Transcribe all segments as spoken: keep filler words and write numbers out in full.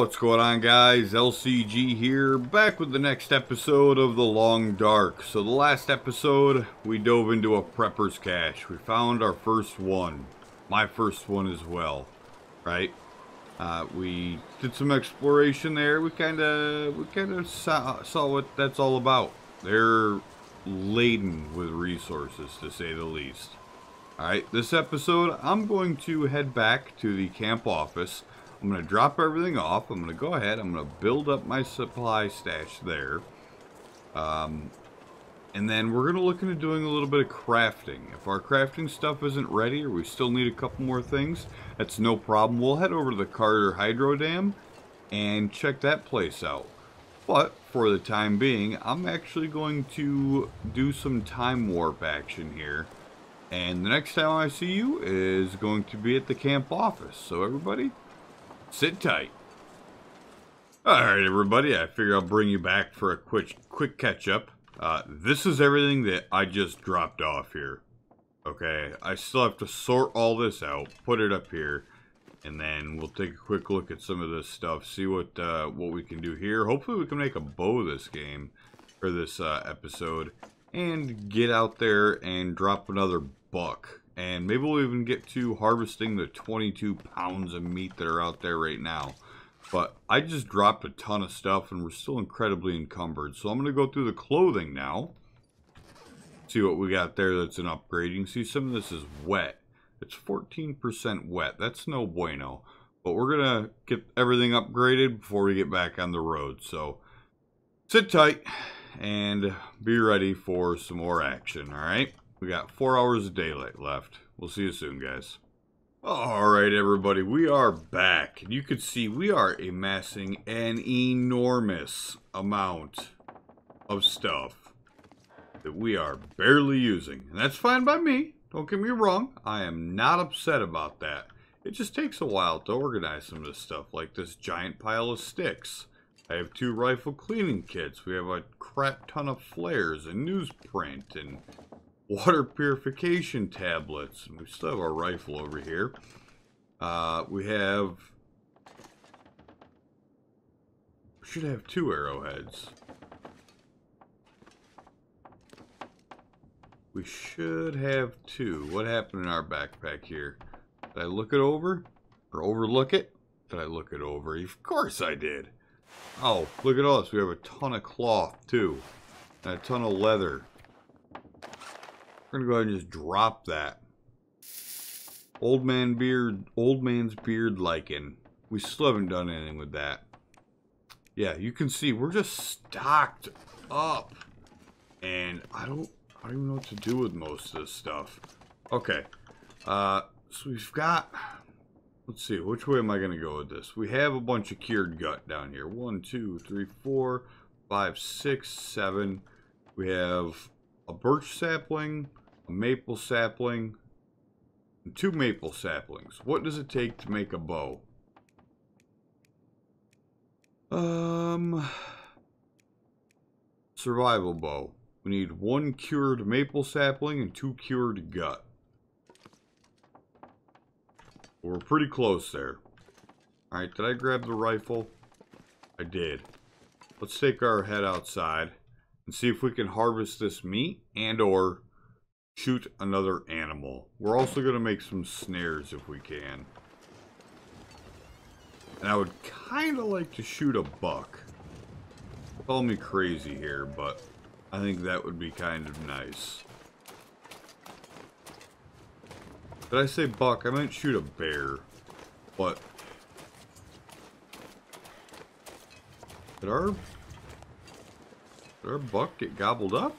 What's going on, guys? L C G here, back with the next episode of The Long Dark. So the last episode, we dove into a prepper's cache. We found our first one. My first one as well, right? Uh, we did some exploration there. We kind of we kind of saw, saw what that's all about. They're laden with resources, to say the least. Alright, this episode, I'm going to head back to the camp office. I'm going to drop everything off. I'm going to go ahead. I'm going to build up my supply stash there. Um, and then we're going to look into doing a little bit of crafting. If our crafting stuff isn't ready or we still need a couple more things, that's no problem. We'll head over to the Carter Hydro Dam and check that place out. But for the time being, I'm actually going to do some time warp action here. And the next time I see you is going to be at the camp office. So everybody, sit tight. Alright everybody, I figure I'll bring you back for a quick quick catch-up. Uh, this is everything that I just dropped off here. Okay, I still have to sort all this out, put it up here, and then we'll take a quick look at some of this stuff, see what uh, what we can do here. Hopefully we can make a bow this game, or this uh, episode, and get out there and drop another buck. And maybe we'll even get to harvesting the twenty-two pounds of meat that are out there right now. But I just dropped a ton of stuff and we're still incredibly encumbered. So I'm going to go through the clothing now. See what we got there that's an upgrade. You can see some of this is wet. It's fourteen percent wet. That's no bueno. But we're going to get everything upgraded before we get back on the road. So sit tight and be ready for some more action. All right. We got four hours of daylight left. We'll see you soon, guys. Alright, everybody. We are back. You can see we are amassing an enormous amount of stuff that we are barely using. And that's fine by me. Don't get me wrong. I am not upset about that. It just takes a while to organize some of this stuff, like this giant pile of sticks. I have two rifle cleaning kits. We have a crap ton of flares and newsprint and water purification tablets. We still have our rifle over here. Uh, we have... We should have two arrowheads. We should have two. What happened in our backpack here? Did I look it over? Or overlook it? Did I look it over? Of course I did. Oh, look at us. We have a ton of cloth, too. And a ton of leather. We're gonna go ahead and just drop that. Old man beard, old man's beard lichen. We still haven't done anything with that. Yeah, you can see we're just stocked up, and I don't, I don't even know what to do with most of this stuff. Okay, uh, so we've got. Let's see, which way am I gonna go with this? We have a bunch of cured gut down here. One, two, three, four, five, six, seven. We have a birch sapling, a maple sapling, and two maple saplings. What does it take to make a bow? Um, survival bow. We need one cured maple sapling and two cured gut. We're pretty close there. Alright, did I grab the rifle? I did. Let's take our head outside and see if we can harvest this meat and or shoot another animal. We're also going to make some snares if we can. And I would kind of like to shoot a buck. Call me crazy here, but I think that would be kind of nice. Did I say buck? I meant shoot a bear. But did our, did our buck get gobbled up?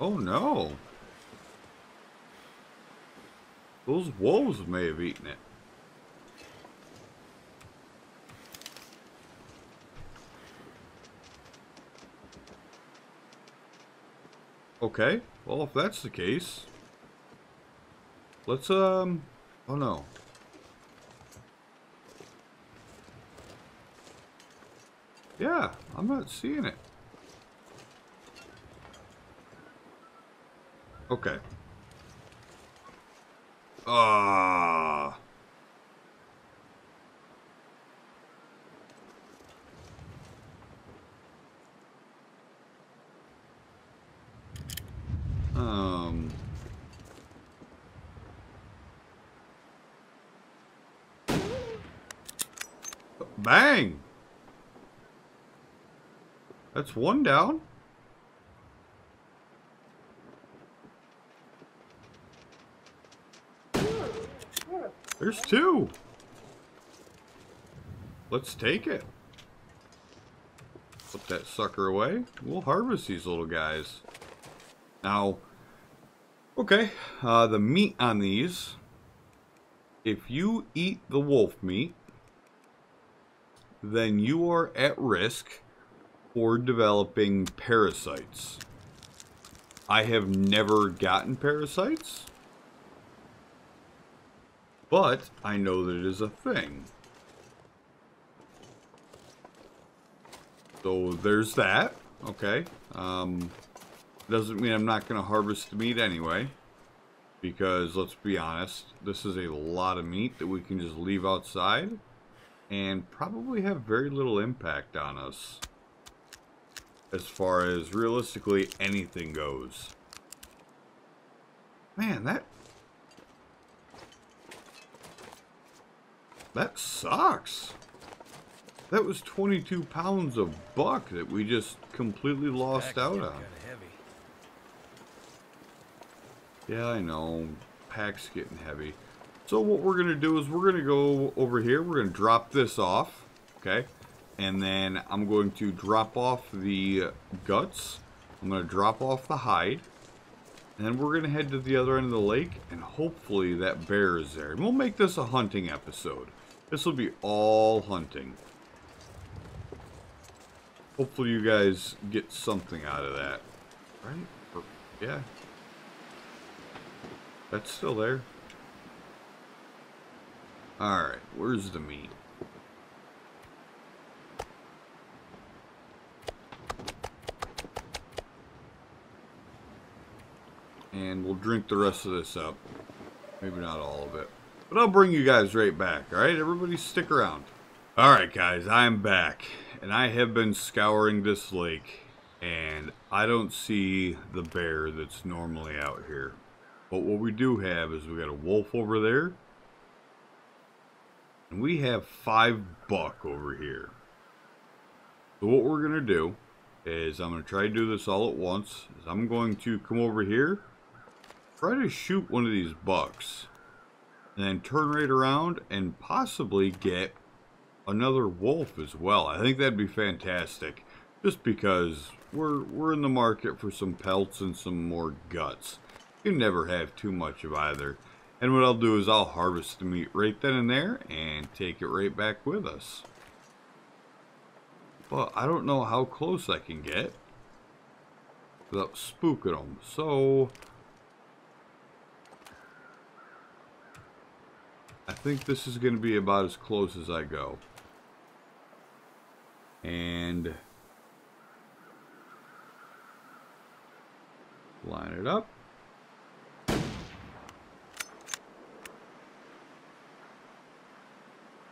Oh no. Those wolves may have eaten it. Okay, well if that's the case, let's um oh no. Yeah, I'm not seeing it. Okay. Ah. Uh. Um. Bang! That's one down. There's two. Let's take it. Put that sucker away. We'll harvest these little guys. Now, okay, uh, the meat on these, if you eat the wolf meat, then you are at risk for developing parasites. I have never gotten parasites, but I know that it is a thing. So there's that. Okay. Um... Doesn't mean I'm not going to harvest the meat anyway, because let's be honest, this is a lot of meat that we can just leave outside and probably have very little impact on us as far as realistically anything goes. Man, that that sucks. That was twenty-two pounds of buck that we just completely lost out on. Yeah, I know. Pack's getting heavy. So what we're going to do is we're going to go over here. We're going to drop this off. Okay. And then I'm going to drop off the guts. I'm going to drop off the hide. And then we're going to head to the other end of the lake. And hopefully that bear is there. And we'll make this a hunting episode. This will be all hunting. Hopefully you guys get something out of that. Right? Or, yeah. That's still there. Alright, where's the meat? And we'll drink the rest of this up. Maybe not all of it. But I'll bring you guys right back, alright? Everybody stick around. Alright guys, I'm back. And I have been scouring this lake. And I don't see the bear that's normally out here. But what we do have is we got a wolf over there. And we have five buck over here. So what we're going to do is I'm going to try to do this all at once. Is I'm going to come over here. Try to shoot one of these bucks. And then turn right around and possibly get another wolf as well. I think that'd be fantastic. Just because we're, we're in the market for some pelts and some more guts. You never have too much of either. And what I'll do is I'll harvest the meat right then and there and take it right back with us. But I don't know how close I can get without spooking them. So I think this is going to be about as close as I go. And line it up.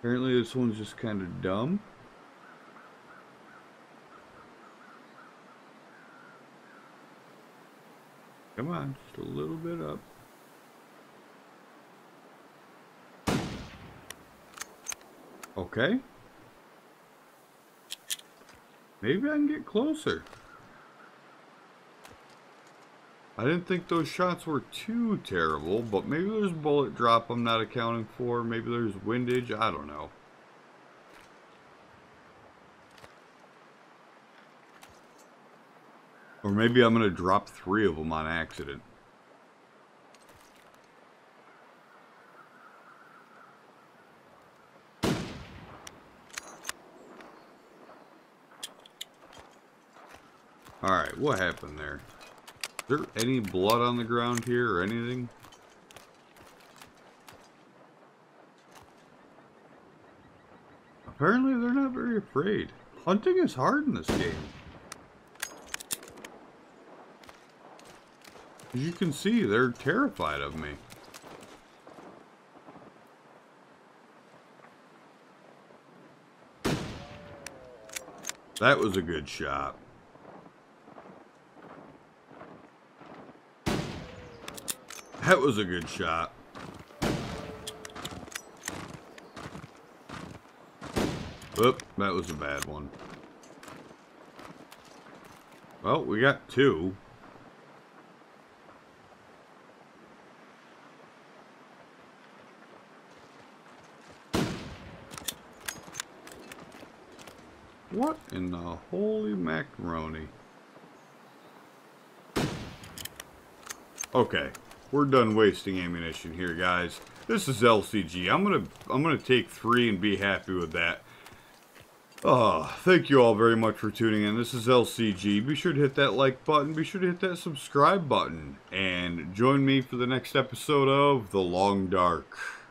Apparently this one's just kind of dumb. Come on, just a little bit up. Okay. Maybe I can get closer. I didn't think those shots were too terrible, but maybe there's a bullet drop I'm not accounting for. Maybe there's windage. I don't know. Or maybe I'm going to drop three of them on accident. Alright, what happened there? Is there any blood on the ground here or anything? Apparently they're not very afraid. Hunting is hard in this game. As you can see, they're terrified of me. That was a good shot. That was a good shot. Oop, that was a bad one. Well, we got two. What in the holy macaroni? Okay, we're done wasting ammunition here, guys. This is L C G. I'm gonna I'm gonna take three and be happy with that. Oh, thank you all very much for tuning in. This is L C G. Be sure to hit that like button. Be sure to hit that subscribe button. And join me for the next episode of The Long Dark.